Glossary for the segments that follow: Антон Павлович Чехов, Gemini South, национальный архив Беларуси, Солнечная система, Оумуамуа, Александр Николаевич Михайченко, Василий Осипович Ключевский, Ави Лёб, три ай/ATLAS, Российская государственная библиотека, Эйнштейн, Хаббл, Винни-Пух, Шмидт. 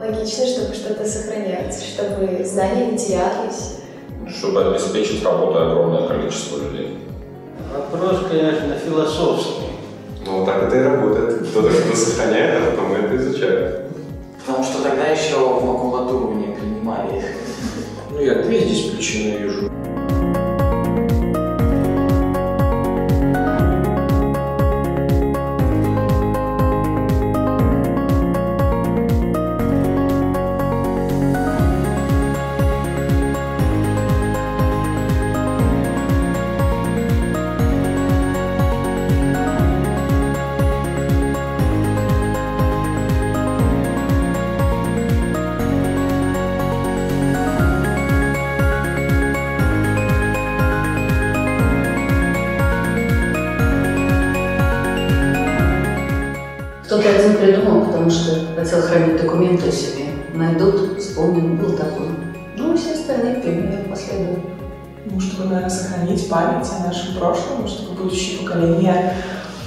Логично, чтобы что-то сохранялось, чтобы знания не терялись. Чтобы обеспечить работу огромное количество людей. Вопрос, конечно, философский. Ну, так это и работает. Кто-то что-то сохраняет, а потом это изучает. Потому что тогда еще в макулатуру не принимали их. Ну, я две здесь причины вижу. Кто-то один придумал, потому что хотел хранить документы у себя. Найдут, вспомним, был такой. Ну и все остальные примеры последуют. Ну, чтобы, наверное, сохранить память о нашем прошлом, чтобы будущие поколения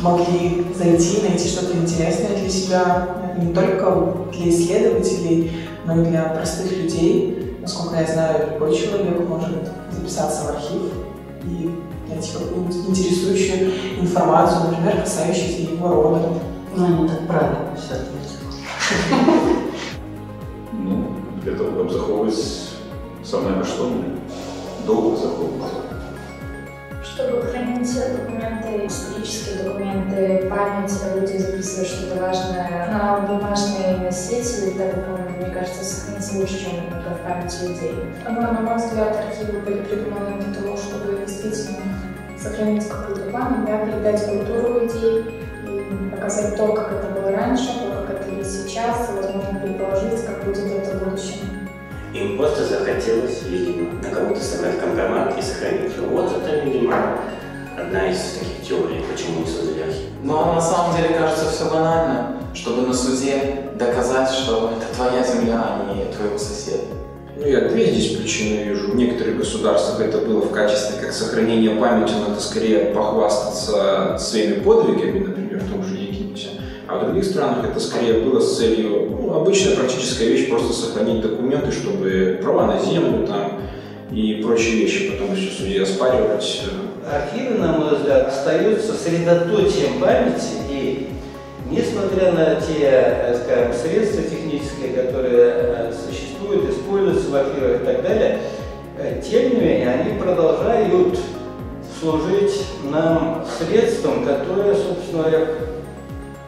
могли зайти, найти что-то интересное для себя, не только для исследователей, но и для простых людей. Насколько я знаю, любой человек может записаться в архив и найти какую-нибудь интересующую информацию, например, касающуюся его рода. Ну, они так правильно все ответили. Ну, для того, чтобы заховывать самое коштовное, долго заховывать. Чтобы хранить документы, исторические документы, память о людях, записывать что-то важное на бумажные носители, так как он, мне кажется, сохранится лучше, чем в памяти людей. Но, на мой взгляд, архивы были придуманы для того, чтобы действительно сохранить какую-то память, да, передать культуру людей, показать то, как это было раньше, то, как это есть сейчас, и, возможно, предположить, как будет это в будущем. Им просто захотелось, видимо, на кого-то собрать компромат и сохранить его. Вот это, видимо, одна из таких теорий, почему создали архив. Но на самом деле, кажется, все банально, чтобы на суде доказать, что это твоя земля, а не твоего соседа. Ну, я две здесь причины вижу. В некоторых государствах это было в качестве как сохранения памяти, надо скорее похвастаться своими подвигами, например, в том же Египте. А в других странах это скорее было с целью, ну, обычная практическая вещь, просто сохранить документы, чтобы права на землю там и прочие вещи потом еще судья оспаривать. Архивы, на мой взгляд, остаются средоточием памяти, и несмотря на те, скажем, средства технические, которые существуют, используются в архивах и так далее, тем не менее они продолжают служить нам средством, которое, собственно говоря,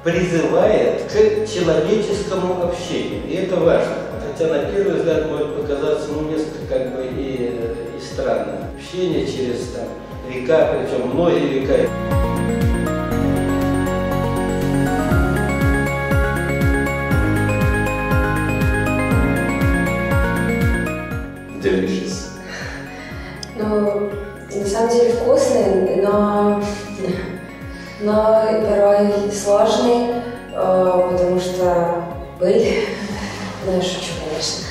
призывает к человеческому общению. И это важно. Хотя на первый взгляд может показаться, ну, несколько как бы и странно. Общение через там, века, причем многие века. Delicious. Ну, на самом деле вкусный, но порой сложный, потому что пыль. Ну, я шучу, конечно.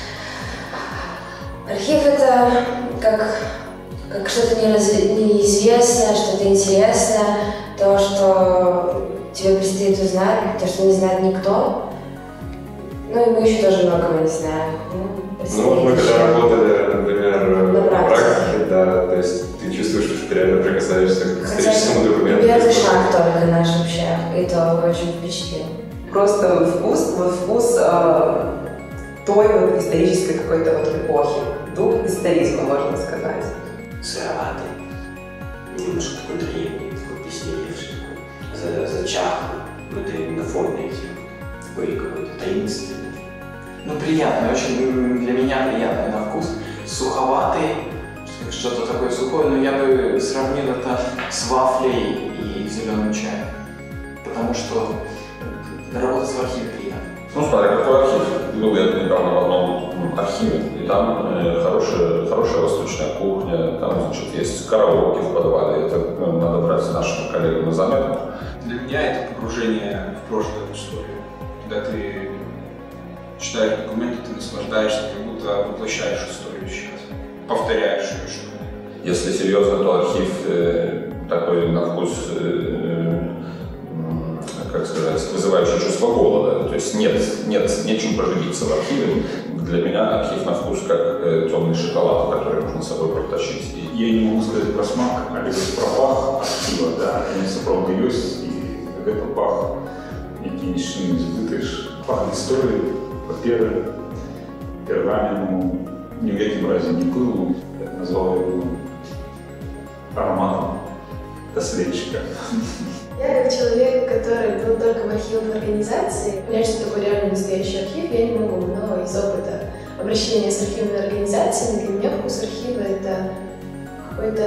Архив — это как что-то неизвестное, что-то интересное, то, что тебе предстоит узнать, то, что не знает никто. Ну, и мы еще тоже многого не знаем. Ну, вот мы когда работали, например, на практике, да, то есть ты чувствуешь, что ты реально прикасаешься к историческому документу. Первый шаг только наш вообще, и то очень впечатлил. Просто вкус той вот исторической какой-то вот эпохи, дух историзма, можно сказать. Сыроватый, немножко такой древний, такой песнеевший, такой зачахлый, ну это на фоне такой какой-то таинственный. Ну, приятный, очень для меня приятный на вкус, суховатый, что-то такое сухое, но я бы сравнил это с вафлей и зеленым чаем, потому что работать в архиве приятно. Ну, смотря какой архив. Был я недавно в одном архиве, и там хорошая восточная кухня, там, значит, есть караоке в подвале, это, ну, надо брать нашим коллегам на заметку. Для меня это погружение в прошлое, в историю, когда ты читаешь документы, ты наслаждаешься, как будто воплощаешь историю сейчас, повторяешь ее, что ли. Если серьезно, то архив такой на вкус как сказать, вызывающее чувство голода. То есть нет нечем проживиться в архиве. Для меня архив на вкус как темный шоколад, который нужно с собой протащить. Я не могу сказать про смак, а лишь про пах архива, да. Правда есть, и это пах, який нічим не збитиш, пах історії, папери, пергамену, ні в якому разі не пилу, як назвав його ароматом доследчика. Я как человек, который был только в архивной организации, понять, что такое реально настоящий архив, я не могу, но из опыта обращения с архивными организациями для меня вкус архива — это какой-то,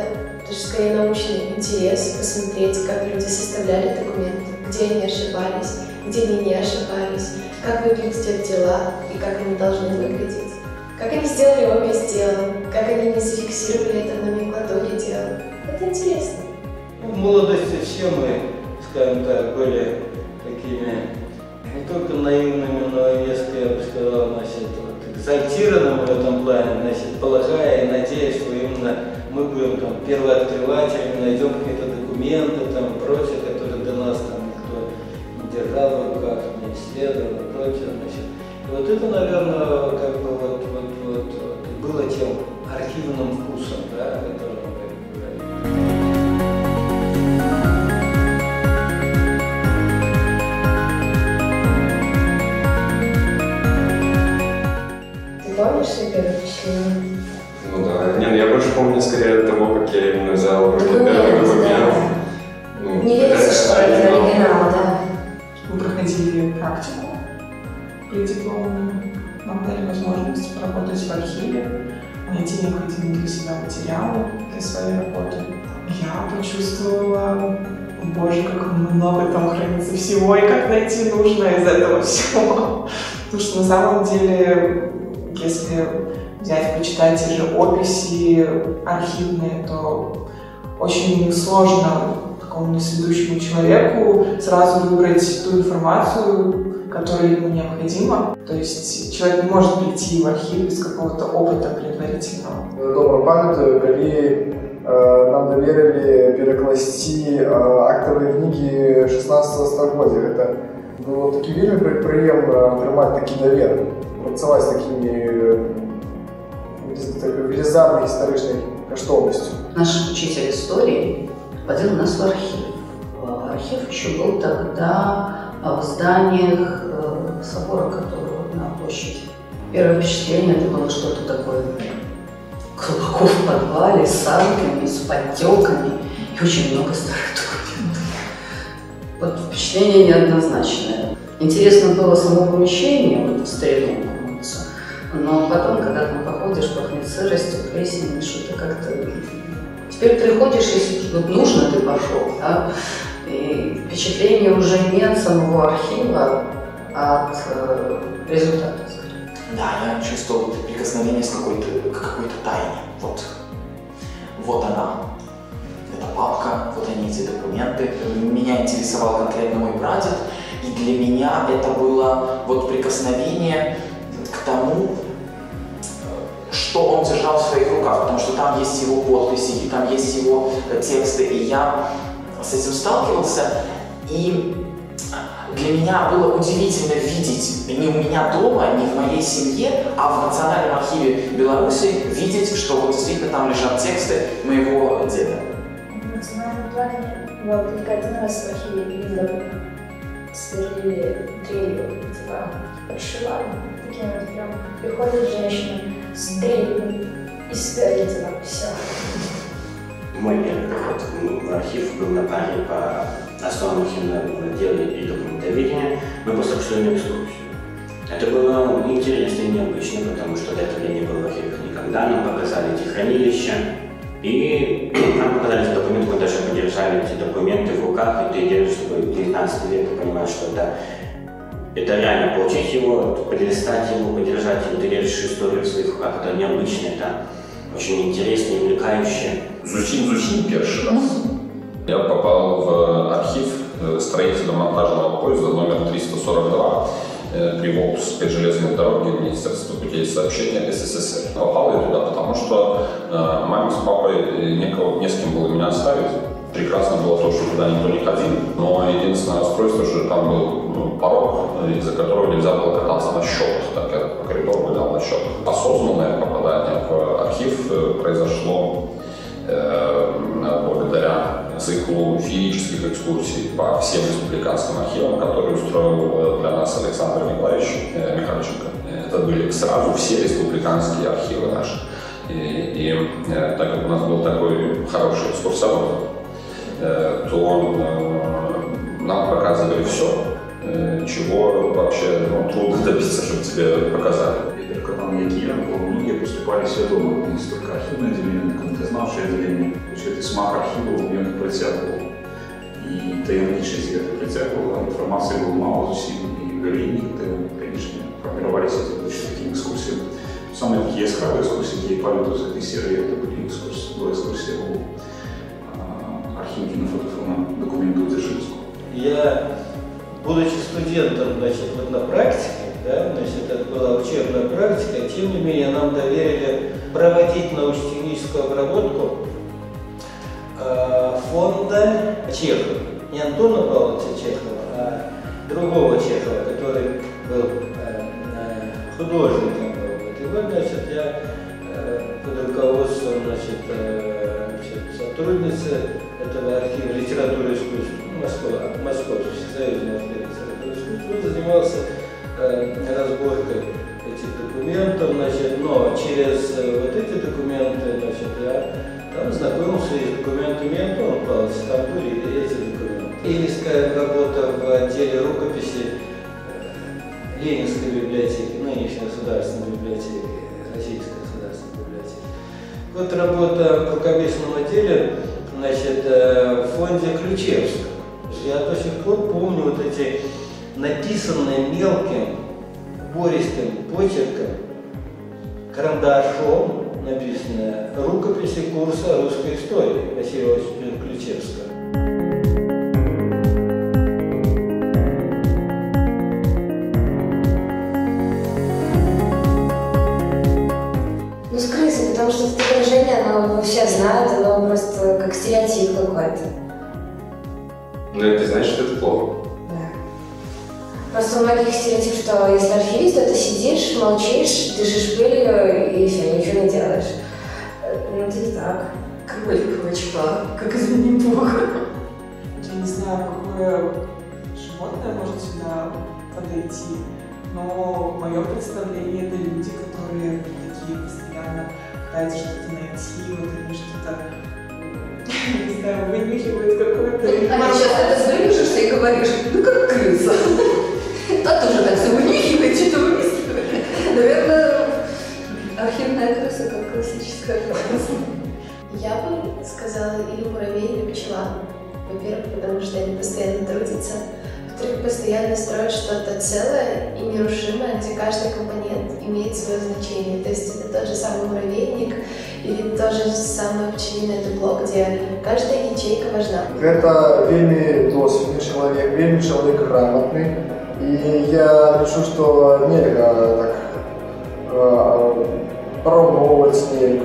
даже скорее, научный интерес посмотреть, как люди составляли документы, где они ошибались, где они не ошибались, как выглядят дела и как они должны выглядеть, как они сделали опись дела, как они не зафиксировали это в номенклатуре дела. Это интересно. В молодости все мы, скажем так, были такими не только наивными, но и, я бы сказал, экзальтированными в этом плане, полагая и надеясь, что именно мы будем там первооткрывателями, найдем какие-то документы и прочее, которые до нас там никто не держал в руках, не исследовал и прочее. И вот это, наверное, как бы было тем архивным вкусом, да, который впечатление? Ну да, нет, я больше помню скорее от того, как я именно взял руки первый момент. Ну, не верится, что это оригинал, да. Мы проходили практику преддипломную, нам дали возможность поработать в архиве, найти необходимые для себя материалы для своей работы. Я почувствовала, боже, как много там хранится всего и как найти нужное из этого всего. Потому что на самом деле, если взять, почитать те же описи архивные, то очень сложно какому-то сведущему человеку сразу выбрать ту информацию, которая ему необходима. То есть человек не может прийти в архив без какого-то опыта предварительного. Я добро памятаю, когда нам доверили перекласти актовые книги 16-го стагодия. Это было таким вельми приємно тримати такі довіри. Працювати з такими велізарною історичною коштовністю. Наш учитель истории водил нас в архив. Архив еще был тогда в зданиях собора, который на площади. Первое впечатление это было что-то такое колокол в подвале с санками, с подтеками и очень много старых документов. Вот впечатление неоднозначное. Интересно было само помещение, вот в старину, но потом, когда там походишь, пахнет сыростью, плесенью, что-то как-то... Теперь приходишь, если вот нужно, ты пошел, да? И впечатление уже не от самого архива, а от результата, скорее. Да, я чувствовал прикосновение к какой-то тайне. Вот она. Это папка, вот они, эти документы. Меня интересовал конкретно мой прадед, и для меня это было вот прикосновение к тому, что он держал в своих руках, потому что там есть его подписи, и там есть его тексты, и я с этим сталкивался, и для меня было удивительно видеть, не у меня дома, не в моей семье, а в Национальном архиве Беларуси видеть, что вот действительно там лежат тексты моего деда. В национальном плане была только один раз в архиве видела, сверлили дрелью, типа подшивали, таким вот прям приходит женщина с дрелью и сверлит типа все. Мой первый приход в архив был на паре по основам архивного дела и документоведения, но после обширной экскурсии. Это было интересно и необычно, потому что до этого я не был в архивах никогда, нам показали эти хранилища. И нам показались документы, мы даже подержали эти документы в руках, и ты держишь, чтобы в 19 веке понимаешь, что это реально получить его, перелистать его, подержать, и ты держишь историю в своих руках. Это необычно, это очень интересно и увлекающе. Зучин первый раз. Я попал в архив строительно-монтажного поезда номер 342. При Волжской железной дороге Министерства путей сообщения СССР. Попал я туда, потому что маме с папой не с кем было меня оставить. прекрасно было то, что туда никто не ходил, но единственное расстройство, что там был порог, из-за которого нельзя было кататься на счетах, так как по коридору гулял на счетах. Осознанное попадание в архив произошло благодаря циклу феерических экскурсий по всем республиканским архивам, которые устроил для нас Александр Николаевич Михайченко. Это были сразу все республиканские архивы наши. И так как у нас был такой хороший экскурсовод, то нам показывали все, чего вообще трудно добиться, чтобы тебе показали. Это в Катаньяке, в Луге поступали все дома. Не столько архивное отделение, контрознавшее отделение. Учет и смак архива у меня притягивал. И таиничный свет притягивал, а информации было мало усилий. И в Галине, конечно, формировались эти такие экскурсии. Самые такие яскраные экскурсии, какие памятуются этой серии, это были экскурсии, была экскурсия в архиве кинофотофона документов Дзержинского. Я, будучи студентом, вот на практике, это была учебная практика, тем не менее нам доверили проводить научно-техническую обработку фонда Чехова. Не Антона Павловича Чехова, а другого Чехова, который был художником. Я под руководством сотрудницы этого архива литературы и искусства, Московского союзного архива литературы и искусства, занимался разборкой этих документов, но через вот эти документы я там знакомился с документами Антона Павловича, там были эти документы. Ленинская работа в отделе рукописи Ленинской библиотеки, нынешней государственной библиотеки, Российской государственной библиотеки. Вот работа в рукописном отделе в фонде Ключевского. Я до сих пор помню вот эти написанные мелким, убористым почерком, карандашом написанные рукописи курса русской истории Василия Осиповича Ключевского. Все знают, оно просто как стереотип какой-то. Но это значит, что это плохо. Да. Просто у многих стереотип, что если архивист, то ты сидишь, молчишь, дышишь пылью и все, ничего не делаешь. Ну, это не так. Как Белька Хвачка, как из Винни-Пуха. Я не знаю, какое животное может сюда подойти, но в моем представлении это люди, которые такие постоянно пытаются что-то найти, вот они что-то, не знаю, вынюхивают какое-то. А сейчас это вынюхаешь и говоришь, ну как крыса. Та тоже так все вынюхивает, что-то вынюхивает. Наверное, архивная крыса как классическая крыса. Я бы сказала или муравей, или пчела. Во-первых, потому что они постоянно трудятся. Во-вторых, постоянно строят что-то целое и нерушимое, где каждый компонент имеет свое значение. То есть это тот же самый муравейник или то же самое пчелиное дупло, где каждая ячейка важна. Это вельми досвидный человек, вельми человек грамотный. И я решу, что нельзя так пробовать с ней,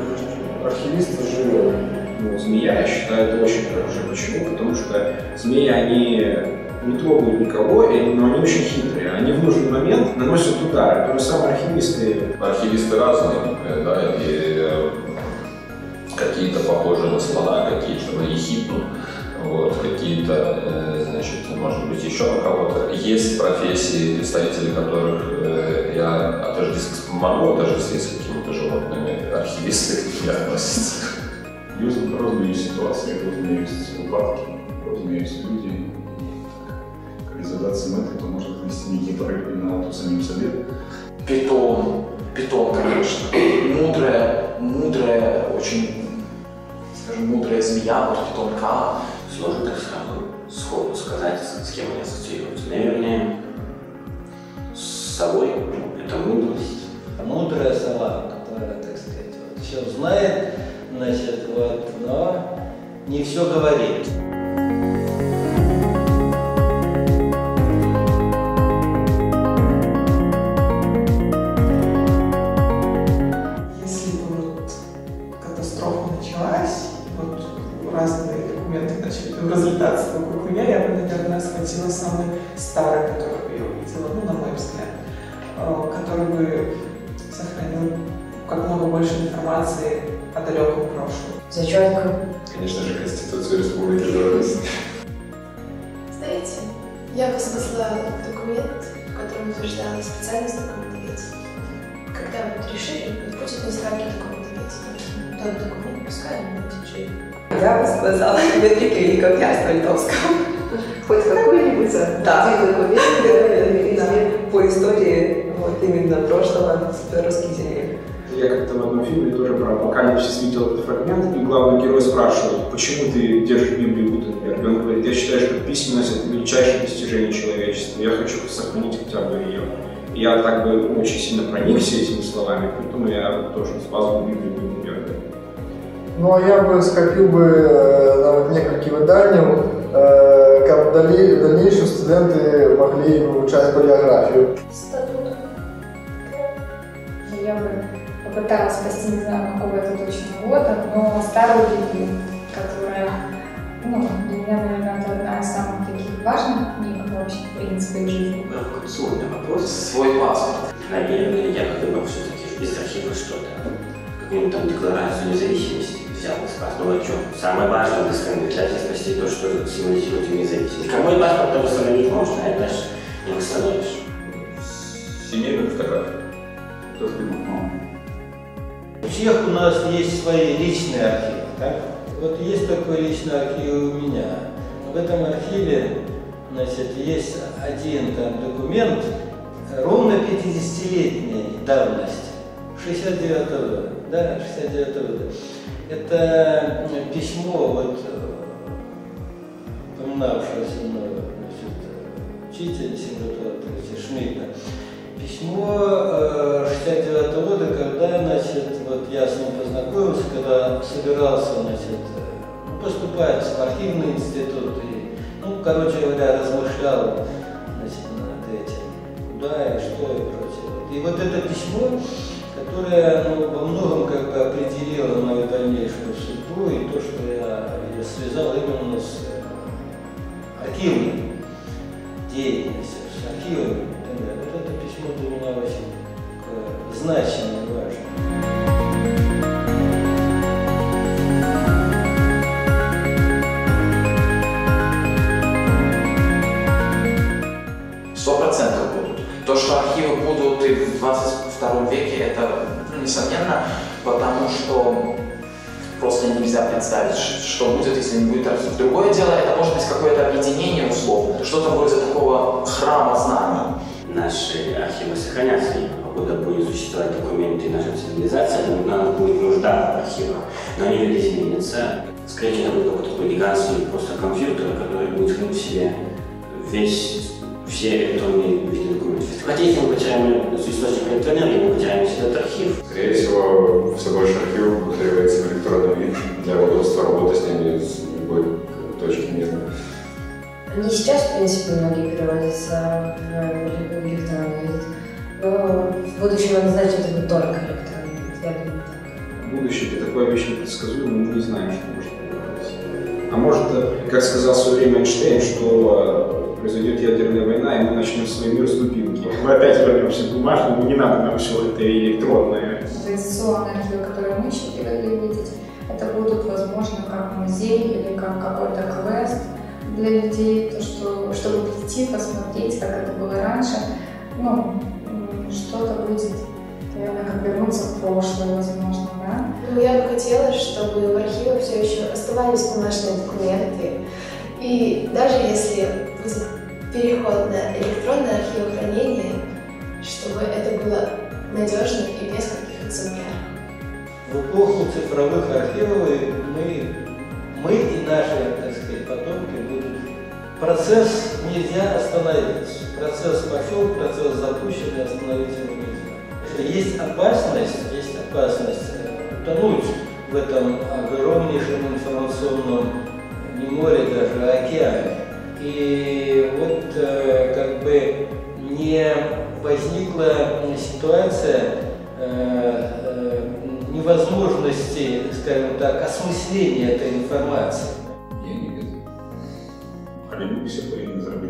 архивисты живет. Ну, змея, я считаю, это очень хорошо. Почему? Потому что змеи, они не трогают никого, но они очень хитрые. Они в нужный момент наносят удары. То же самое архивисты. Архивисты разные, да, и какие-то похожи на слона, какие-то на ехидну, вот, какие-то, может быть, еще на кого-то. Есть профессии, представители которых я могу отождествить с какими-то животными. Архивисты к ним относятся. Разные есть ситуации, разные есть упадки, разные есть люди. Задаться мэтой, то может внести некий прыг на ту самим себе. Питон, конечно. Мудрая, очень, скажем, мудрая змея, вот питонка. Сложно так сходу сказать, с кем они ассоциируются. Наверное, с собой, это мудрость. Мудрая сова, которая, так сказать, вот, все знает, вот, но не все говорит. Разные документы начали хватило, ну, на мой взгляд, который бы сохранил как много больше информации о далеком прошлом. Зачетка. Конечно же, Конституцию Республики Беларусь. Знаете, я бы создала документ, в котором утверждала специальность документоведения. Когда вы решили, будет название документоведения. Тот документ пускай он будет жить. Я бы сказала метрики Великого Княжества Литовского. Хоть какой-нибудь документ, который навели по истории вот, именно прошлого с белорусских земель. Я как-то в одном фильме тоже про апокалипсис видел этот фрагмент, и главный герой спрашивает, почему ты держишь Библию, например? И он говорит, я считаю, что письменность — это величайшее достижение человечества, я хочу сохранить хотя бы ее. И я так бы очень сильно проникся этими словами, поэтому я тоже спасал Библию. Ну, а я бы скопил бы некоторые выдания, как в дальнейшем студенты могли выучать полиографию. Статут. Я бы попыталась спасти, не знаю, какого это точно года, но старую Библию, которая, ну, для меня, наверное, это одна из самых таких важных книг вообще, в принципе, в жизни. Абсурдный вопрос. Свой паспорт. Намеренно ли я думал, что все-таки из архива что-то, какую-нибудь там декларацию независимости. Ну, а что? Самое важное для страны обязательно спасти то, что символизирует независимость. Какой паспорт то восстановить можно, а это же не восстановишь. Семейную фотографию. Кто снимал маму? У всех у нас есть свои личные архивы, так? Вот есть такой личный архив у меня. В этом архиве, значит, есть один там документ ровно 50-летней давности, 69-го года. Да, 69-го года. Это письмо вот, упоминавшегося мной, учителя Шмидта, письмо 69-го года, когда, значит, вот я с ним познакомился, когда собирался, значит, поступать в архивный институт и, ну, короче говоря, размышлял, значит, над этим, куда и что и прочее. И вот это письмо, которая, ну, во многом как бы определила мою дальнейшую судьбу и то, что я связал именно с архивной деятельностью, с архивами. Вот это письмо для меня очень значимое, важное. То, что архивы будут и в 22 веке, это, ну, несомненно, потому что просто нельзя представить, что будет, если не будет архив. Другое дело, это может быть какое-то объединение условно, что-то вроде такого храма знаний. Наши архивы сохранятся, покуда будут существовать документы нашей цивилизации, нам будет нужда в архивах, но они ведь изменятся. Скорее, это будет какой-то гигантский просто компьютер, который будет хранить в себе весь все электронные виды документов. Хотя если мы потеряем источник электроэнергии, мы потеряем этот архив. Скорее всего, все больше архивов потребуется в электронном виде для удобства работы с ними с любой точки мира. Не сейчас, в принципе, многие переводятся в электронный вид, но в будущем однозначно это будет только электронный вид, я думаю, так. Будущее это такое вещь непредсказуемое, мы не знаем, что может быть. А может, как сказал в свое время Эйнштейн, что произойдет ядерная война, и мы начнем свой мир с дубинки. Мы опять вернемся к бумажному, не надо нам все это электронное. Традиционные архивы, которые мы еще привыкли видеть, это будут, возможно, как музей или как какой-то квест для людей, то, что, чтобы прийти, посмотреть, как это было раньше. Ну, что-то будет, наверное, как вернуться в прошлое, возможно, да? Ну, я бы хотела, чтобы в архивах все еще оставались бумажные документы. И даже если переход на электронное архивохранение, чтобы это было надежно и без каких-то замеров. В эпоху цифровых архивов мы и наши, так сказать, потомки будут. Процесс нельзя остановить. Процесс пошел, процесс запущен, и остановить его нельзя. Есть опасность утонуть в этом огромнейшем информационном не море даже, а океане. И вот как бы не возникла ситуация невозможности, скажем так, осмысления этой информации. Я не веду.